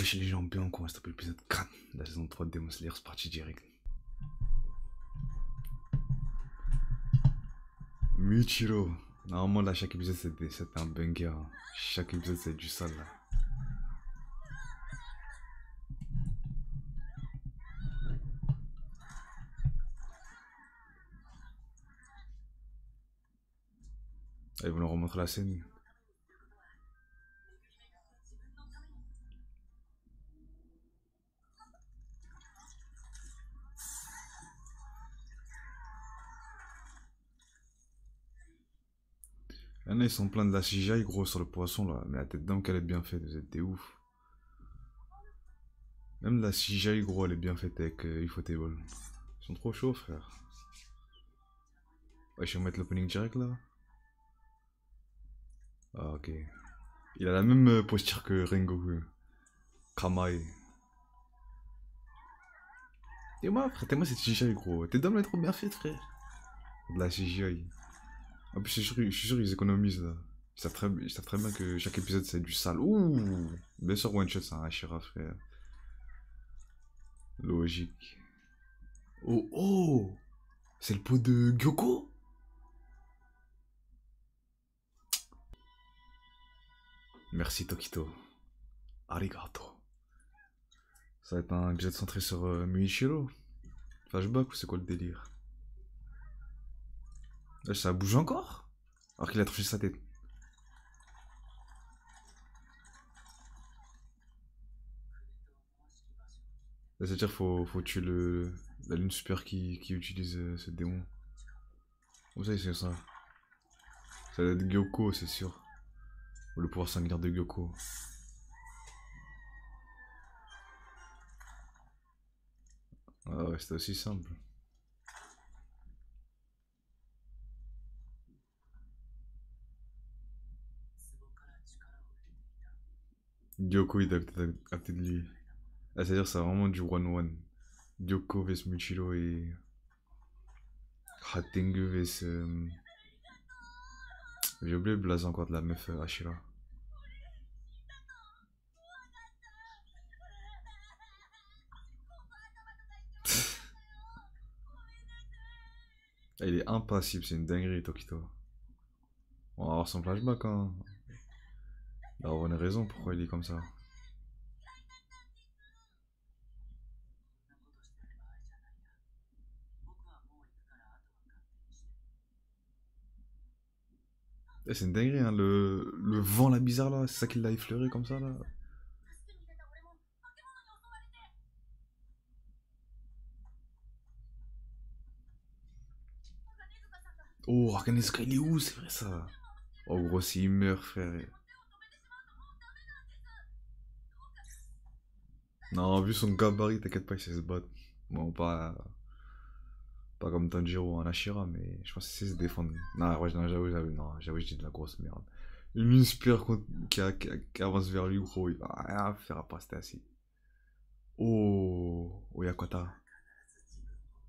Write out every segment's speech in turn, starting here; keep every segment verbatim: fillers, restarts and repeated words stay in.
Wesh les gens, bien on commence à taper l'épisode quatre de la saison trois de Demon Slayer, c'est parti direct. Muichiro. Normalement là chaque épisode c'est un banger, hein. Chaque épisode c'est du sale là. Ah, ils vont leur remontrer la scène. Là, ils sont pleins de la cijaille gros sur le poisson là, mais la tête d'homme qu'elle est bien faite, vous êtes des ouf. Même la cijaille gros elle est bien faite avec euh, Ifotable. Ils sont trop chauds frère. Ouais, je vais mettre l'opening direct là. Ah ok. Il a la même posture que Rengoku. Kamae. Et moi frère, t'es moi cette cijaille gros. T'es d'homme elle est trop bien faite frère. De la cijaille. En plus, je suis sûr, je suis sûr ils économisent là. Ils savent, très, ils savent très bien que chaque épisode c'est du sale. Ouh! Bien sûr, One Shot c'est un Hashira, frère. Logique. Oh oh! C'est le pot de Gyokko? Merci Tokito. Arigato. Ça va être un épisode centré sur euh, Muichiro. Flashback ou c'est quoi le délire? Ça bouge encore? Alors qu'il a touché sa tête. C'est-à-dire faut, faut tuer le, la lune super qui, qui utilise euh, ce démon. Comme ça, c'est ça. Ça doit être Gyokko, c'est sûr. Ou le pouvoir sanguinaire de Gyokko. Ah ouais, c'était aussi simple. Gyokko il est à côté de lui. Ah, c'est à dire c'est vraiment du one-one. Gyokko vs Muichiro et Hantengu vs euh... j'ai oublié le blaze encore de la meuf euh, Ashira. Ah, il est impassible, c'est une dinguerie Tokito. On va avoir son flashback hein. Là, on a raison pourquoi il est comme ça. C'est une dinguerie, hein, le... le vent là bizarre là, c'est ça qui l'a effleuré comme ça là. Oh, Arkanezuka il est où, c'est vrai ça? Oh gros, s'il meurt frère. Non, vu son gabarit, t'inquiète pas, il sait se battre. Bon, pas. Pas comme Tanjiro en Ashira, mais je pense qu'il sait se défendre. Non, ouais, non j'avoue, j'avoue, non, j'avoue, je dis de la grosse merde. Une lune spire qui, qui, qui avance vers lui, gros, il va rien faire à part, c'était assis. Oh, Oyakata.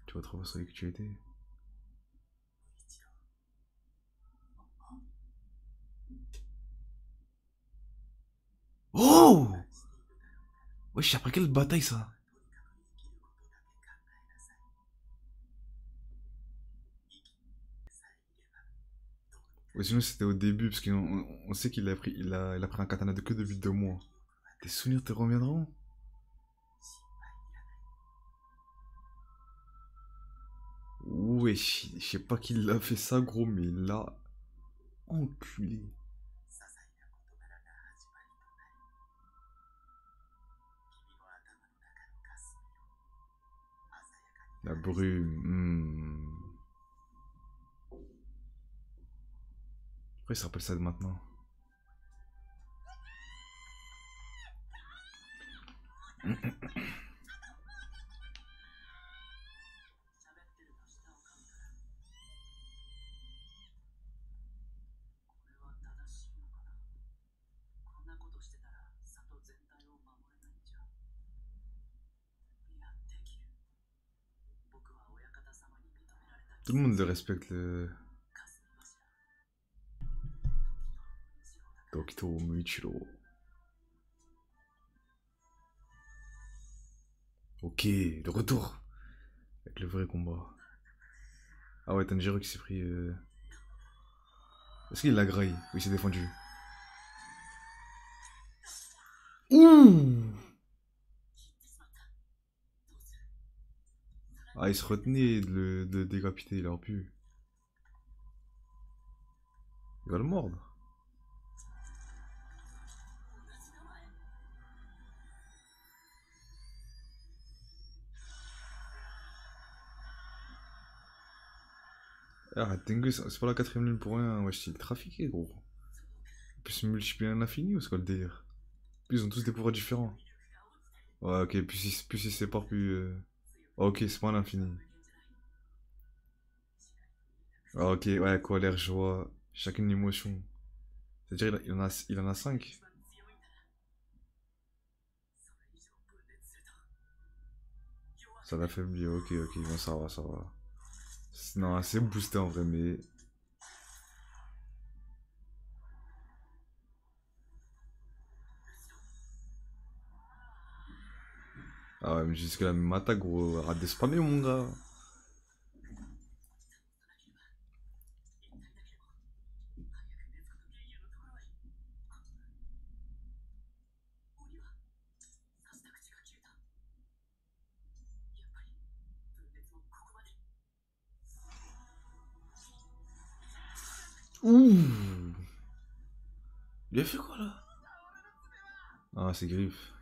Tu vas te retrouver celui que tu étais. Oh! Wesh, après quelle bataille ça? Ouais, sinon c'était au début, parce qu'on on sait qu'il a pris, il a, il a pris un katana de queue depuis deux mois. Tes souvenirs te reviendront? Wesh, je sais pas qui l'a fait ça gros, mais il l'a enculé. La brume. Hmm. Pourquoi il se rappelle ça de maintenant? Tout le monde le respecte le... Tokito Muichiro. Ok, le retour. Avec le vrai combat. Ah ouais, Tanjiro qui s'est pris... Euh... Est-ce qu'il l'a graillé? Oui, il s'est défendu. Ouh! Ah, il se retenait de le de décapiter, il aurait pu. Il va le mordre. Ah, Tengu, c'est pas la quatrième lune pour rien, wesh, il est trafiqué, gros. Il peut se multiplier à l'infini ou c'est quoi le délire? Puis ils ont tous des pouvoirs différents. Ouais, ok, plus ils, plus ils se séparent, plus... Euh... Oh, ok, c'est pas à l'infini. Oh, ok, ouais, colère, joie, chacune émotion. C'est-à-dire, il, il, en a, il en a cinq. Ça l'affaiblit, ok, ok, bon, ça va, ça va. Non, assez boosté en vrai, mais... Ah ouais, mais jusque là, même attaque, gros, arrête de spammer, mon gars. Ouh! Il a fait quoi là? Ah, c'est griffes.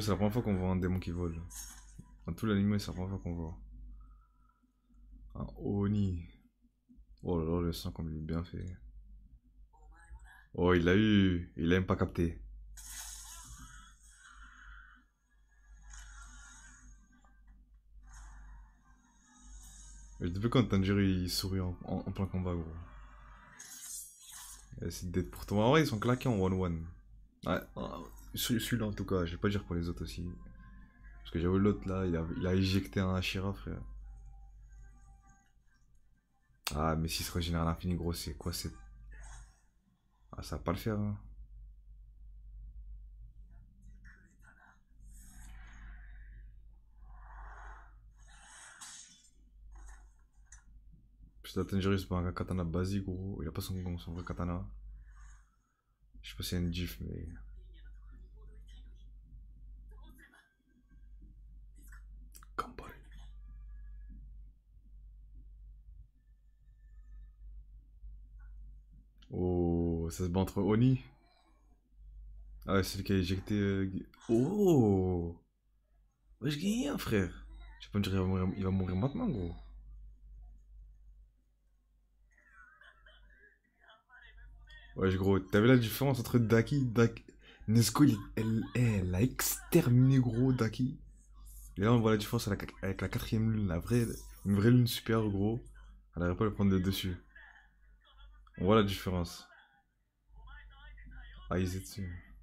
C'est la première fois qu'on voit un démon qui vole. Dans tout l'anime, c'est la première fois qu'on voit. Un Oni. Oh là là, le sang comme il est bien fait. Oh, il l'a eu. Il l'a même pas capté. Depuis quand Tanjiro il sourit en, en, en plein combat, gros. Il essaie d'être pour toi. En vrai, ils sont claqués en one one. Ouais, celui-là en tout cas, je vais pas dire pour les autres aussi. Parce que j'avoue, l'autre là, il a, il a éjecté un Hashira, frère. Ah, mais s'il se régénère à l'infini, gros, c'est quoi c'est... Ah, ça va pas le faire, hein. Putain, Tanjiro, c'est pas un katana basique, gros. Il a pas son, son vrai katana. Je sais pas si il y a une gif, mais... Oh, ça se bat entre Oni. Ah ouais, c'est celui qui a éjecté... Euh... Oh ouais, je gagne un frère. Je peux me dire, il va mourir, il va mourir maintenant, gros. Ouais, gros, t'as vu la différence entre Daki, Daki... Nezuko, il... elle, elle a exterminé, gros, Daki. Et là, on voit la différence avec la, avec la quatrième lune, la vraie... Une vraie lune supérieure, gros. Elle n'arrive pas à le prendre de dessus. On voit la différence. Ah, ils étaient dessus.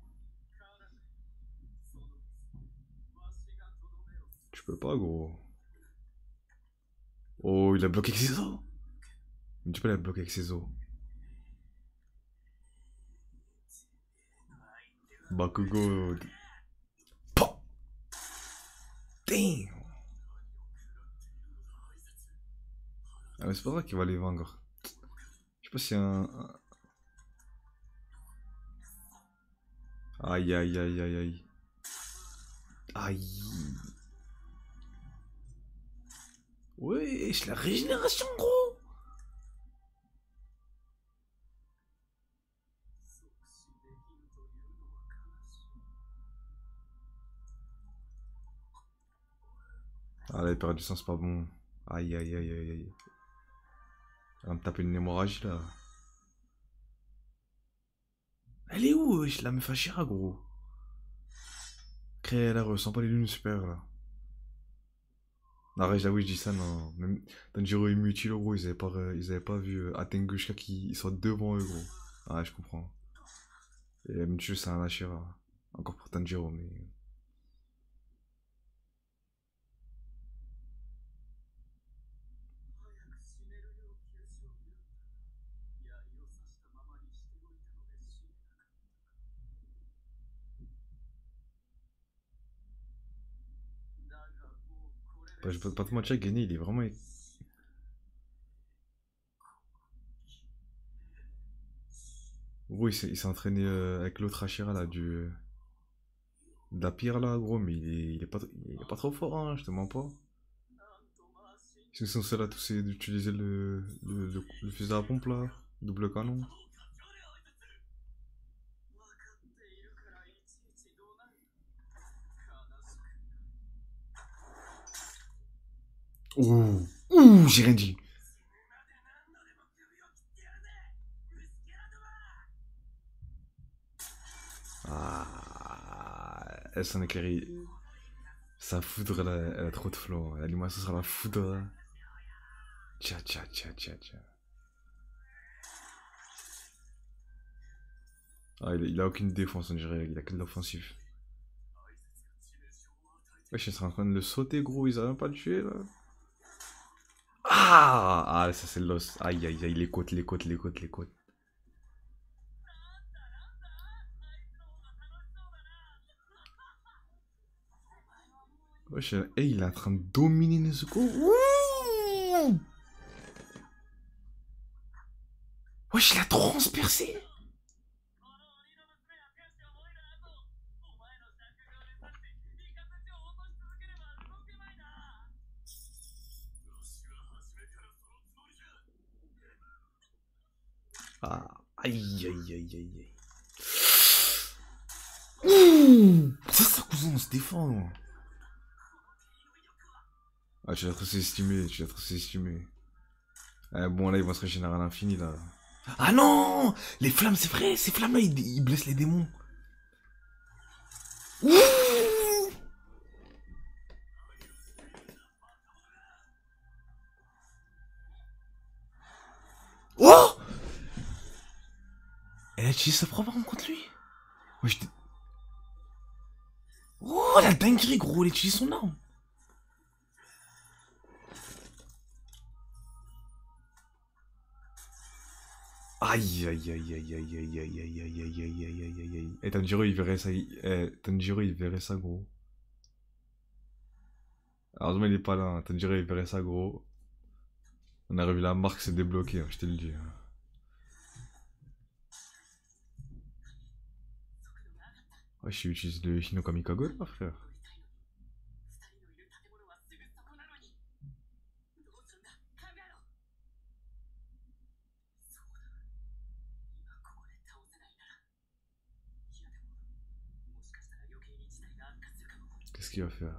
Tu peux pas, gros. Oh, il a bloqué avec ses os. Mais tu peux la bloquer avec ses os. Bakugo. Pop. Damn. Ah, mais c'est pas ça qu'il va les vaincre. Je sais pas si un... Aïe aïe aïe aïe aïe. Aïe. Ouais, c'est la régénération, gros. Ah là, il perd du sang, c'est pas bon. Aïe aïe aïe aïe aïe. Elle va me taper une hémorragie là. Elle est où? Je la me fais Hashira, gros. Créer, elle ressent pas les lunes super là. Non, j'avoue, je dis ça, non. Même Tanjiro et Muichiro, gros, ils avaient pas, ils avaient pas vu Hantengu jusqu'à qu'ils soient devant eux, gros. Ah, je comprends. Et Muichiro, c'est un Hashira. Encore pour Tanjiro, mais... Bah, je peux pas te mentir, Gany, il est vraiment... Gros, il s'est entraîné euh, avec l'autre Hashira là, du... de la pire là, gros, mais il est, il est, pas, il est pas trop fort, hein, je te mens pas. Ils sont ceux-là tous d'utiliser le, le, le, le fusil à pompe là, double canon. Ouh, ouh, j'ai rien dit. Ah, elle s'en éclairit. Sa foudre, là, elle a trop de flow. L'animation sera la foudre. Là. Tcha, tcha, tcha, tcha, tcha. Ah, il, il a aucune défense, on dirait. Il a que de l'offensif. Wesh, ils sont en train de le sauter, gros. Ils n'ont même pas le tué, là. Ah, ah, ça c'est l'os. Aïe, aïe, aïe, les côtes, les côtes, les côtes, les côtes. Wesh, ouais, hey, il est en train de dominer Nezuko. Ouh. Wesh, il a transpercé. Ah, aïe, aïe, aïe, aïe, aïe. Ouh. Ça, ça, cousin, on se défend, non? Ah, tu l'as trop sous-estimé, tu l'as trop sous-estimé. Eh, bon, là, ils vont se régénérer à l'infini, là. Ah non! Les flammes, c'est vrai, ces flammes-là, ils, ils blessent les démons. Ouh. Oh! Elle a utilisé sa propre arme contre lui. Ouais, je... Oh, la dinguerie, gros, elle a utilisé son arme. Aïe aïe aïe aïe aïe aïe aïe aïe aïe aïe aïe aïe aïe aïe aïe. Eh, Tanjiro il verrait ça, eh, Tanjiro il verrait ça, gros. Heureusement il est pas là, hein. Tanjiro il verrait ça, gros. On a revu la marque, c'est débloqué, hein, je te le dis. Hein. Ouais, je utilise le Hinokami Kagura, frère. Qu'est-ce qu'il va faire?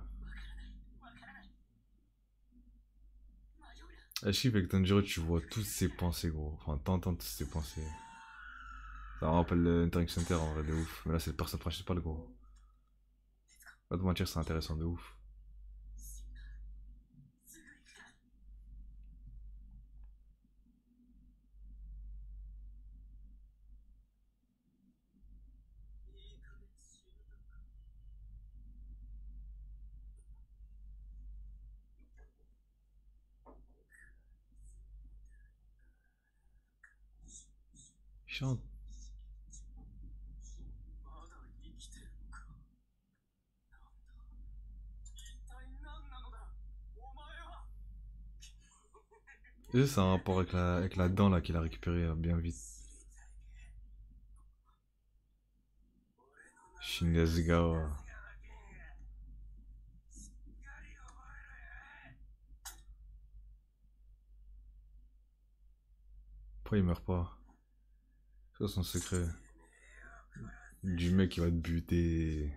Ashiro avec Tanjiro, tu vois toutes ses pensées, gros. Enfin, t'entends toutes ses pensées. Ça me rappelle l'interaction Center en vrai, de ouf. Mais là, c'est le personnage principal, gros. Pas de mentir, c'est intéressant de ouf. Chante. C'est un rapport avec la, avec la dent là qu'il a récupéré là, bien vite. Shinazugawa. Pourquoi il meurt pas? C'est son secret. Du mec qui va te buter.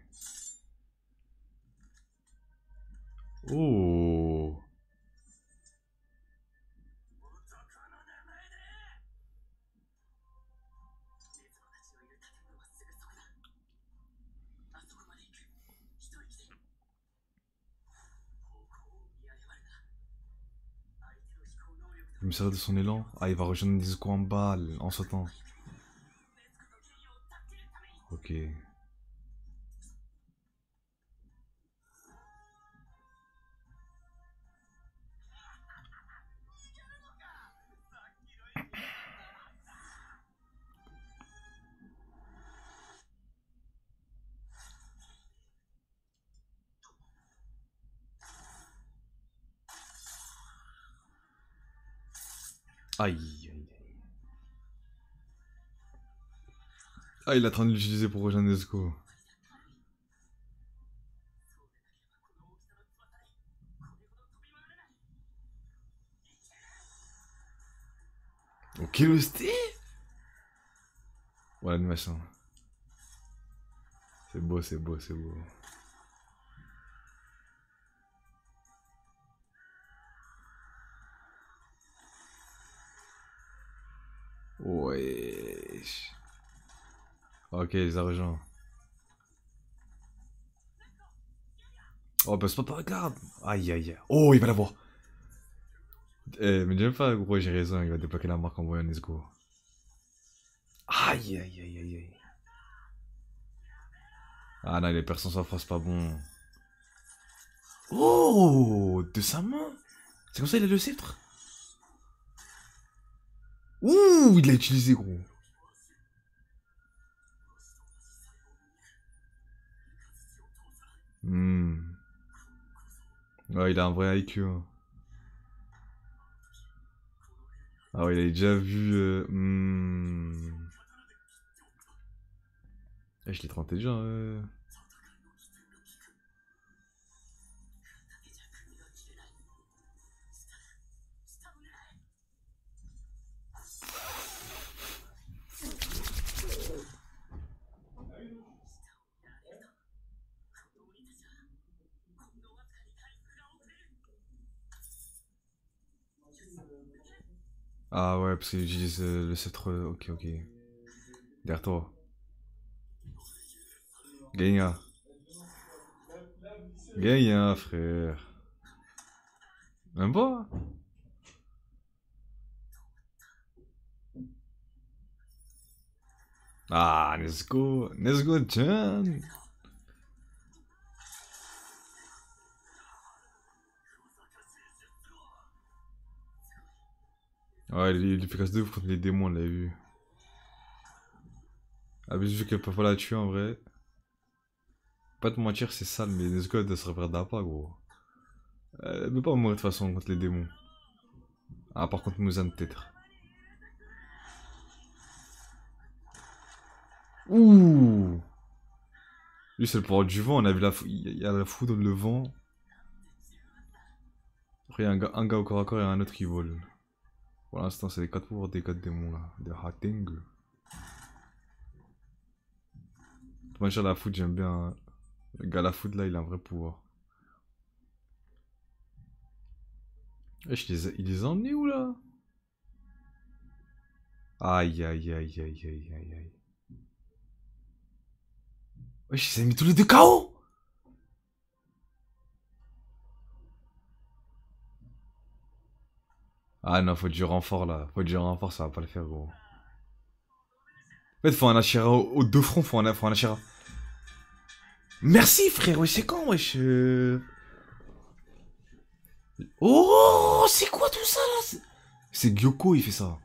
Oh. Il me sert de son élan. Ah, il va rejoindre Nezuko en bas, en sautant. Ok. Aïe. Ah, il est en train de l'utiliser pour rejoindre Nezuko. Ok, le style. Voilà le machin. C'est beau, c'est beau, c'est beau. Ouais. Ok, les argents. Oh, passe pas par la garde. Aïe, aïe, aïe. Oh, il va l'avoir. Eh, mais j'aime pas, gros, j'ai raison. Il va débloquer la marque en voyant Nezuko. Aïe, aïe, aïe, aïe, aïe. Ah non, les personnes sans force, pas bon. Oh, de sa main. C'est comme ça, il a le sceptre. Ouh, il l'a utilisé, gros. Hmm. Ouais, il a un vrai I Q. Hein. Ah ouais, il a déjà vu... Euh... Hmm. Eh, je l'ai trop intelligent. Euh... Ah ouais, parce qu'ils utilisent euh, le sceptre. Ok, ok. Derrière toi. Gagne. Gagne, frère. Même pas. Ah, Nezuko. Nezuko-chan. Ouais, il est efficace de ouf contre les démons, on l'a vu. Ah, mais vu qu'elle peut pas la tuer en vrai. Pas te mentir, c'est sale, mais Nezuko elle ne se reperdra pas, gros. Elle peut pas mourir de toute façon contre les démons. Ah, par contre, Muzan, peut-être. Ouh! Lui, c'est le pouvoir du vent, on a vu la foudre, il y a la foudre, le vent. Après, il y a un gars, un gars au corps à corps et un autre qui vole. Pour l'instant, c'est les quatre pouvoirs des quatre démons là, de Hantengu. Moi, j'ai la foot, j'aime bien. Hein. Le gars, la foot là, il a un vrai pouvoir. Et je les ai... Il les a emmenés où là? Aïe, aïe, aïe, aïe, aïe, aïe, aïe. Ouais, je les ai mis tous les deux K O! Ah non, faut du renfort là, faut du renfort, ça va pas le faire, gros. En fait, faut un Ashira au, au deux fronts, faut un, faut un Ashira. Merci frère, ouais, c'est quand, wesh. Ouais, oh, c'est quoi tout ça là? C'est Gyokko, il fait ça.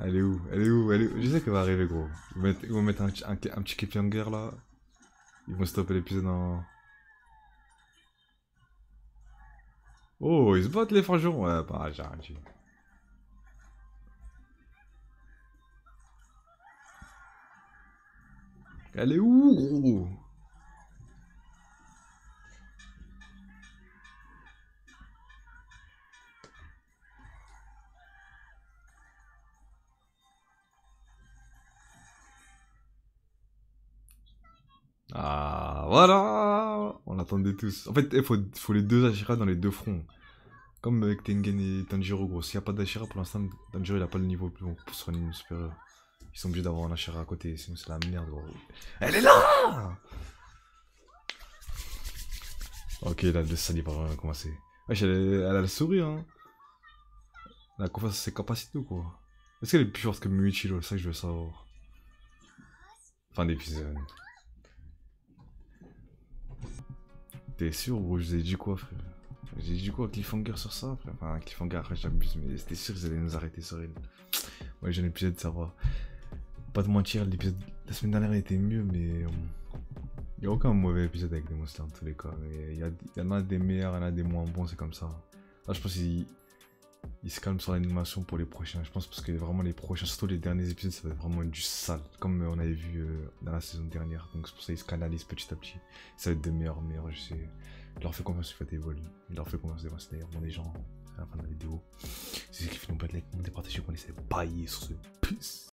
Elle est où? Elle est où? Elle est où? Je sais qu'elle va arriver, gros. Ils vont mettre, ils vont mettre un, un, un petit cliffhanger là. Ils vont stopper l'épisode en. Oh, ils se battent les forgerons. Ouais, bah j'ai arrêté. Elle est où, gros? Ah, voilà. On attendait tous. En fait, il faut, faut les deux Ashira dans les deux fronts. Comme avec Tengen et Tanjiro, gros. S'il n'y a pas d'Ashira, pour l'instant, Tanjiro il n'a pas le niveau plus bon pour se rendre supérieur. Ils sont obligés d'avoir un Ashira à côté, sinon c'est la merde, gros. Elle est là! Ok, là, le sali va vraiment commencer. Wesh, elle, elle a le sourire, hein. Elle a confiance en ses capacités, quoi. Est-ce qu'elle est plus forte que Muichiro? C'est ça que je veux savoir. Fin d'épisode. T'es sûr, gros? Je vous ai dit quoi, frère? J'ai dit quoi, cliffhanger sur ça, frère? Enfin, cliffhanger, après j'abuse, mais c'était sûr qu'ils allaient nous arrêter sur elle. Ouais, j'ai un épisode, ça va. Pas de mentir, l'épisode la semaine dernière était mieux, mais. Il n'y a aucun mauvais épisode avec Demon Slayer en tous les cas. Il y, y en a des meilleurs, il y en a des moins bons, c'est comme ça. Là, je pense qu'ils il se calme sur l'animation pour les prochains, je pense, parce que vraiment les prochains, surtout les derniers épisodes, ça va être vraiment du sale, comme on avait vu dans la saison dernière, donc c'est pour ça qu'ils se canalisent petit à petit, ça va être de meilleurs, meilleurs, je sais, je leur fais confiance sur Ifotable, je leur fais confiance sur Slayer, bon les gens, à la fin de la vidéo, si c'est ce qui fait, n'oubliez pas de liker, de partager, vous connaissez, bye, sur ce, peace.